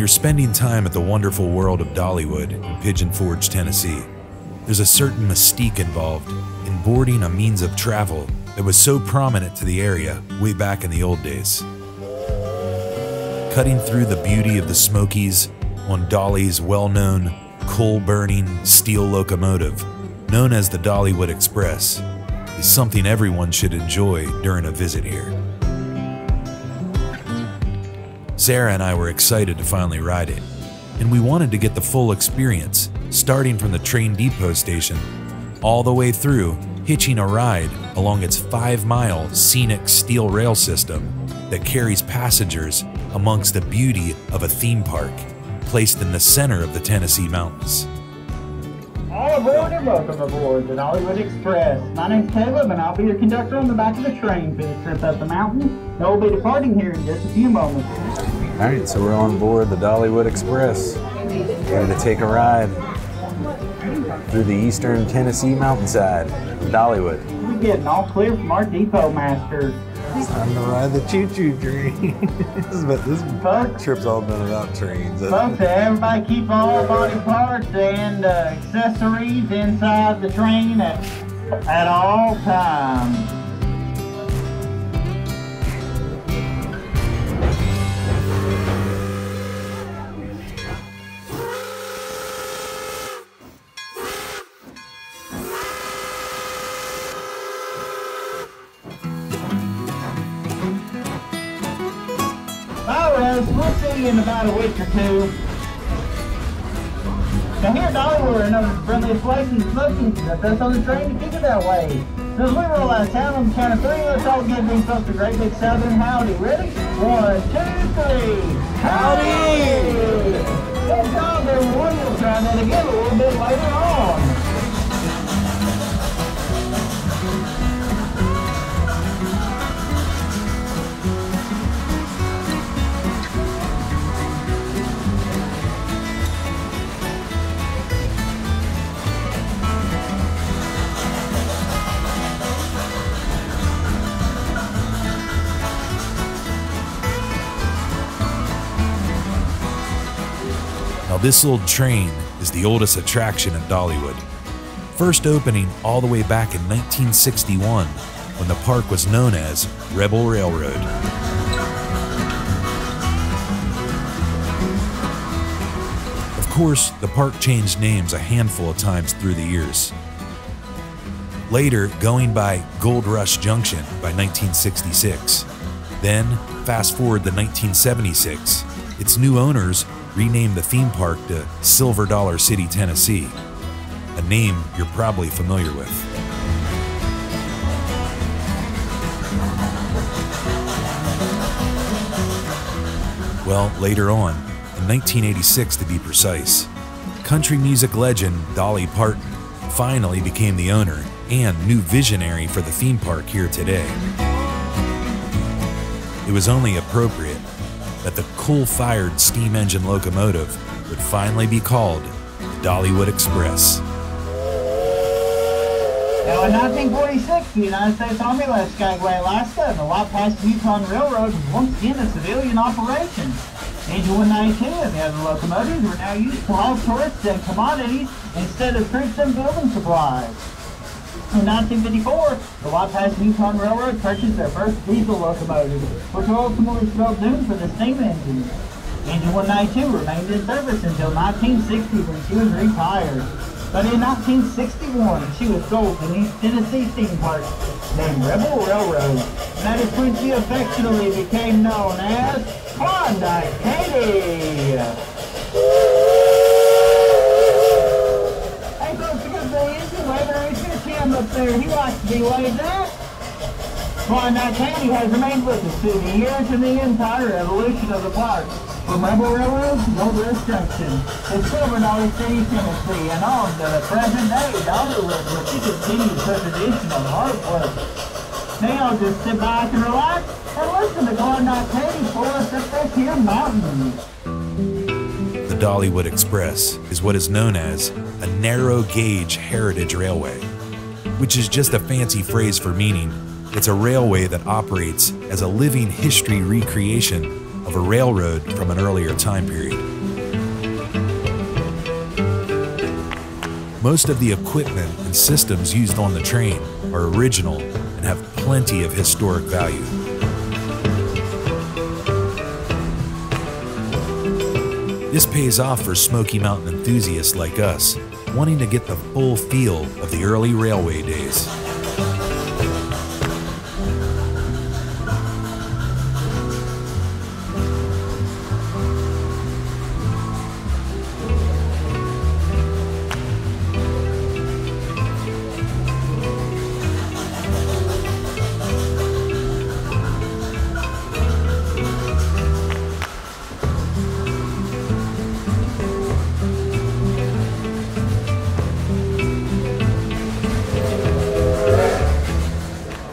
you're spending time at the wonderful world of Dollywood in Pigeon Forge, Tennessee, there's a certain mystique involved in boarding a means of travel that was so prominent to the area way back in the old days. Cutting through the beauty of the Smokies on Dolly's well-known, coal-burning steel locomotive, known as the Dollywood Express, is something everyone should enjoy during a visit here. Sarah and I were excited to finally ride it, and we wanted to get the full experience, starting from the train depot station, all the way through hitching a ride along its 5-mile scenic steel rail system that carries passengers amongst the beauty of a theme park placed in the center of the Tennessee mountains. All aboard and welcome aboard the Dollywood Express. My name's Caleb and I'll be your conductor on the back of the train for this trip up the mountain. They'll be departing here in just a few moments. All right, so we're on board the Dollywood Express. We're going to take a ride through the eastern Tennessee mountainside of Dollywood. We're getting all clear from our depot master. It's time to ride the choo-choo train. this trip's all been about trains. Folks, everybody keep all body parts and accessories inside the train at all times. We'll see you in about a week or two. Now here at Dollywood, another friendly place in the Smokies that us on the train to keep it that way. So as we roll out of town on the count of three, let's all give these folks a great big southern howdy. Ready? 1, 2, 3. Howdy! Good job, everyone. We'll try that again a little bit later on. This old train is the oldest attraction in Dollywood, first opening all the way back in 1961 when the park was known as Rebel Railroad. Of course, the park changed names a handful of times through the years, later going by Gold Rush Junction by 1966. Then, fast forward to 1976, its new owners renamed the theme park to Silver Dollar City, Tennessee, a name you're probably familiar with. Well, later on, in 1986 to be precise, country music legend Dolly Parton finally became the owner and new visionary for the theme park here today. It was only appropriate that the coal-fired steam engine locomotive would finally be called the Dollywood Express. Now in 1946, the United States Army left Skagway, Alaska, and the White Pass and Yukon Railroad was once again a civilian operation. Engine 192 and the other locomotives were now used to haul tourists and commodities instead of troops and building supplies. In 1954, the White Pass and Yukon Railroad purchased their first diesel locomotive, which ultimately spelled doom for the steam engine. Engine 192 remained in service until 1960 when she was retired. But in 1961, she was sold to the East Tennessee steam park named Rebel Railroad, and that is when she affectionately became known as Klondike Katy. Up there, he likes to be laid back. Klondike Katy has remained with us through the years and the entire evolution of the park, from Rebel Railroad to Gold Rush Junction, to Silver Dollar City, Tennessee, and on to the present-day Dollywood, where she continues her tradition of hard work. Now just sit back and relax and listen to Klondike Katy for us up this here mountain. The Dollywood Express is what is known as a narrow-gauge heritage railway, which is just a fancy phrase for meaning it's a railway that operates as a living history recreation of a railroad from an earlier time period. Most of the equipment and systems used on the train are original and have plenty of historic value. This pays off for Smoky Mountain enthusiasts like us, wanting to get the full feel of the early railway days.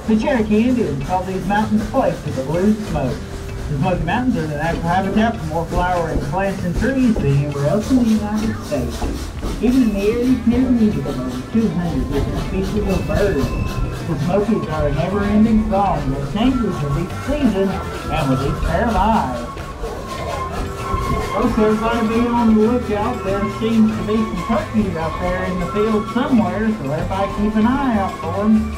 The Cherokee Indians call these mountains plates with the blue smoke. The Smoky Mountains are the natural habitat for more flowering plants and trees than anywhere else in the United States. Even in the area you can meet over 200 different species of birds. The Smokies are a never-ending song that changes with each season and with each pair of eyes. Folks, everybody be on the lookout. There seems to be some turkeys out there in the field somewhere, so everybody keep an eye out for them.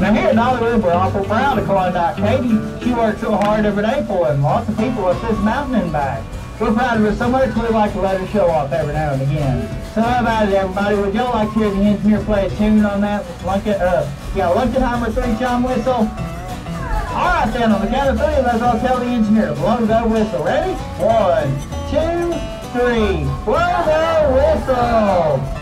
Now here in Dollywood, we're awful proud of Klondike Katy. She works so hard every day for him. Lots of people up this mountain and back. We're proud of her so much we like to let her show off every now and again. So how about it, everybody? Would y'all like to hear the engineer play a tune on that? Let's lunk it up. Yeah, Lunkenheimer 3-chime whistle. Alright then, on the count of 3, let's all tell the engineer to blow the whistle. Ready? 1, 2, 3. Blow the whistle!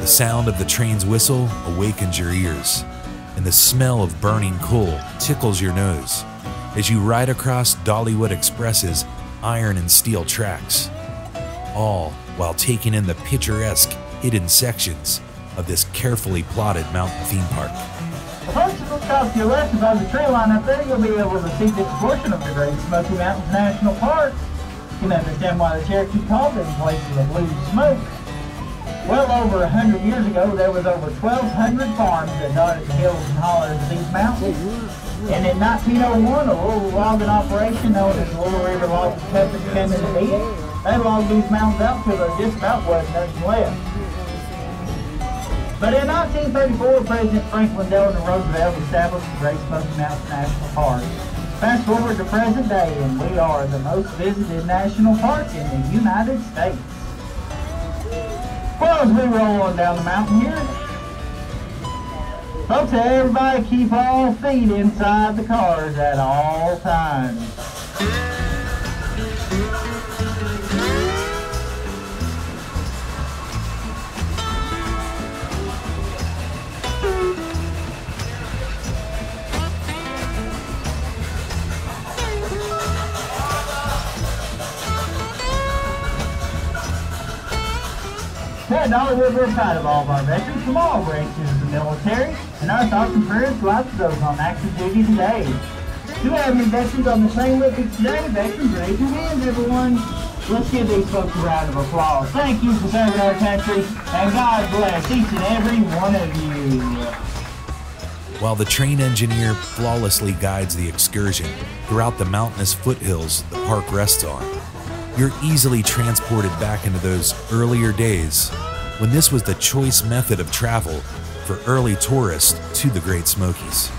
The sound of the train's whistle awakens your ears, and the smell of burning coal tickles your nose as you ride across Dollywood Express's iron and steel tracks, all while taking in the picturesque hidden sections of this carefully plotted mountain theme park. First, if you look off to your left above the tree line up there, you'll be able to see this portion of the Great Smoky Mountains National Park. You can understand why the Cherokee called them places of blue smoke. Well over 100 years ago, there was over 1,200 farms that dotted the hills and hollers of these mountains. And in 1901, a little logging operation known as the Little River Logging Company came into being. They logged these mountains out till there just about wasn't nothing left. But in 1934, President Franklin Delano Roosevelt established the Great Smoky Mountains National Park. Fast forward to present day, and we are the most visited national park in the United States. Well, as we roll on down the mountain here, folks, everybody keep all feet inside the cars at all times. Here at Dollywood, we're proud of all of our veterans from all branches of the military, and our thoughts and prayers go out to those on active duty today. Do we have any veterans on the same with us today? Veterans, raise your hands, everyone. Let's give these folks a round of applause. Thank you for serving our country, and God bless each and every one of you. While the train engineer flawlessly guides the excursion throughout the mountainous foothills the park rests on, you're easily transported back into those earlier days when this was the choice method of travel for early tourists to the Great Smokies.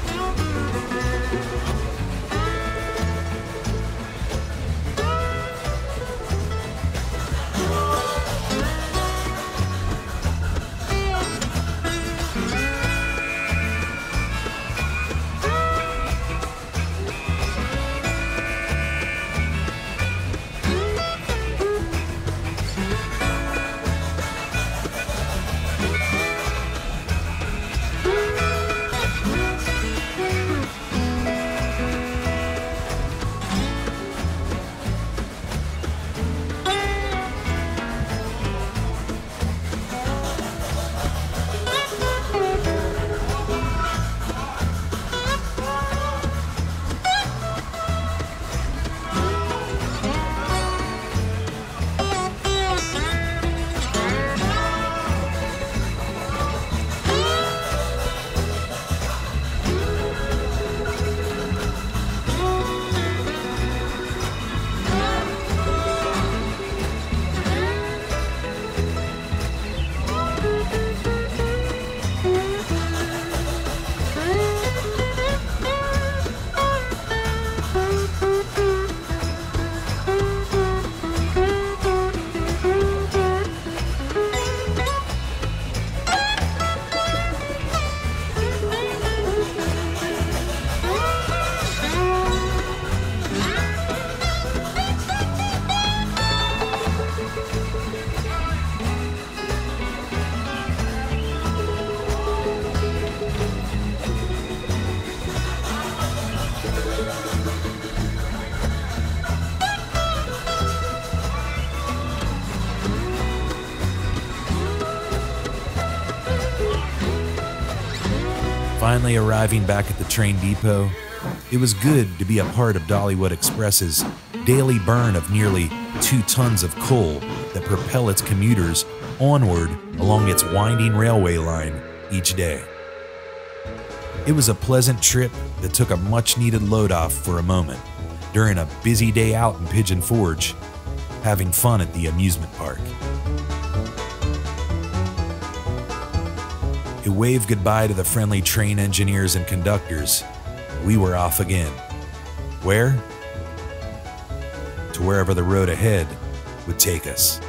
Finally arriving back at the train depot, it was good to be a part of Dollywood Express's daily burn of nearly 2 tons of coal that propel its commuters onward along its winding railway line each day. It was a pleasant trip that took a much-needed load off for a moment during a busy day out in Pigeon Forge, having fun at the amusement park. It waved goodbye to the friendly train engineers and conductors. We were off again. Where? To wherever the road ahead would take us.